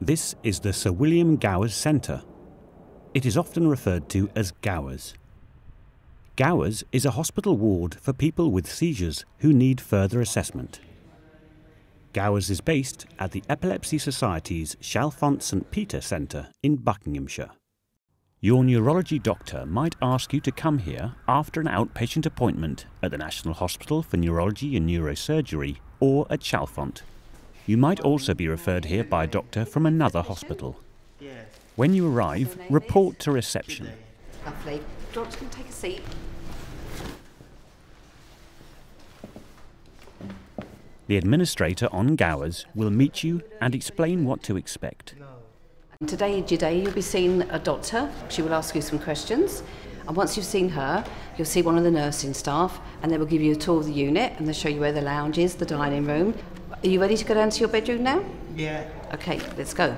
This is the Sir William Gowers Centre. It is often referred to as Gowers. Gowers is a hospital ward for people with seizures who need further assessment. Gowers is based at the Epilepsy Society's Chalfont St Peter Centre in Buckinghamshire. Your neurology doctor might ask you to come here after an outpatient appointment at the National Hospital for Neurology and Neurosurgery or at Chalfont. You might also be referred here by a doctor from another hospital. When you arrive, report to reception. Lovely. Doctor can take a seat. The administrator on Gowers will meet you and explain what to expect. Today is your day, you'll be seeing a doctor. She will ask you some questions, and once you've seen her, you'll see one of the nursing staff, and they will give you a tour of the unit, and they'll show you where the lounge is, the dining room. Are you ready to go down to your bedroom now? Yeah. Okay, let's go.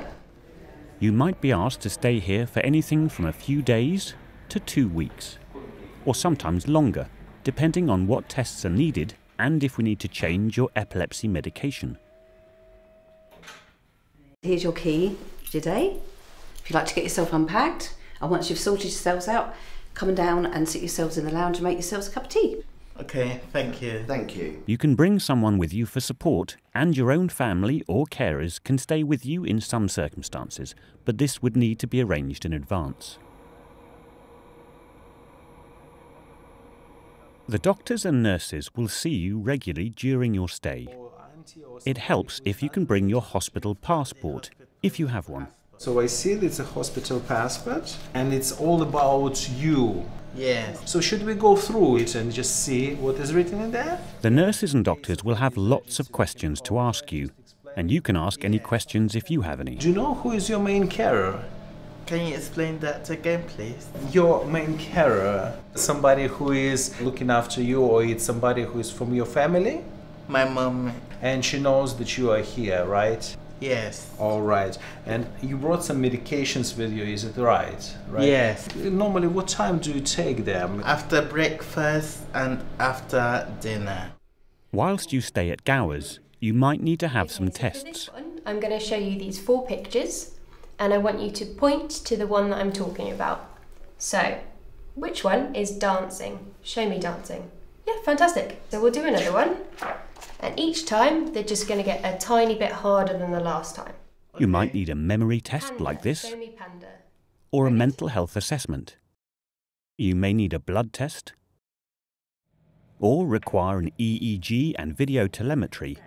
You might be asked to stay here for anything from a few days to 2 weeks, or sometimes longer, depending on what tests are needed and if we need to change your epilepsy medication. Here's your key. Today, if you'd like to get yourself unpacked, and once you've sorted yourselves out, come down and sit yourselves in the lounge and make yourselves a cup of tea. Okay, thank you. Thank you. You can bring someone with you for support, and your own family or carers can stay with you in some circumstances, but this would need to be arranged in advance. The doctors and nurses will see you regularly during your stay. It helps if you can bring your hospital passport, if you have one. So I see it's a hospital passport, and it's all about you. Yeah. So should we go through it and just see what is written in there? The nurses and doctors will have lots of questions to ask you, and you can ask any questions if you have any. Do you know who is your main carer? Can you explain that again, please? Your main carer, somebody who is looking after you, or it's somebody who is from your family? My mum. And she knows that you are here, right? Yes. All right. And you brought some medications with you, is it right? Yes. Normally, what time do you take them? After breakfast and after dinner. Whilst you stay at Gowers, you might need to have some tests. For this one, I'm going to show you these 4 pictures, and I want you to point to the one that I'm talking about. So, which one is dancing? Show me dancing. Yeah, fantastic. So we'll do another one. And each time, they're just going to get a tiny bit harder than the last time. You might need a memory test like this, or a mental health assessment. You may need a blood test, or require an EEG and video telemetry.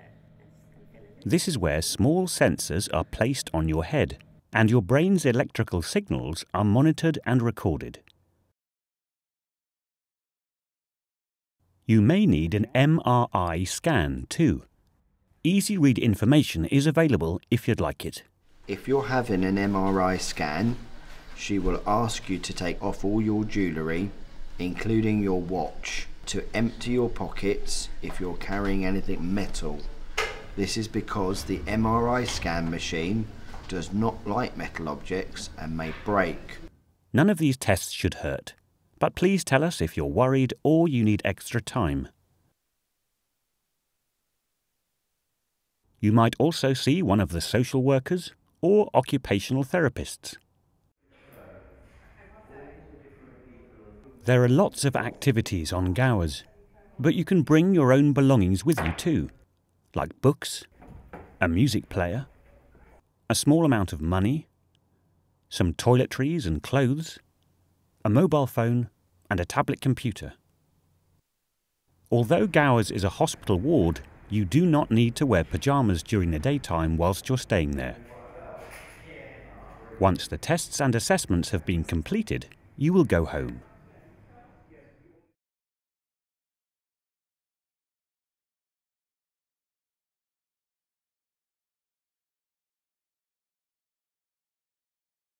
This is where small sensors are placed on your head, and your brain's electrical signals are monitored and recorded. You may need an MRI scan too. Easy read information is available if you'd like it. If you're having an MRI scan, she will ask you to take off all your jewellery, including your watch, to empty your pockets if you're carrying anything metal. This is because the MRI scan machine does not like metal objects and may break. None of these tests should hurt, but please tell us if you're worried or you need extra time. You might also see one of the social workers or occupational therapists. There are lots of activities on Gowers, but you can bring your own belongings with you too, like books, a music player, a small amount of money, some toiletries and clothes, a mobile phone, and a tablet computer. Although Gowers is a hospital ward, you do not need to wear pyjamas during the daytime whilst you're staying there. Once the tests and assessments have been completed, you will go home.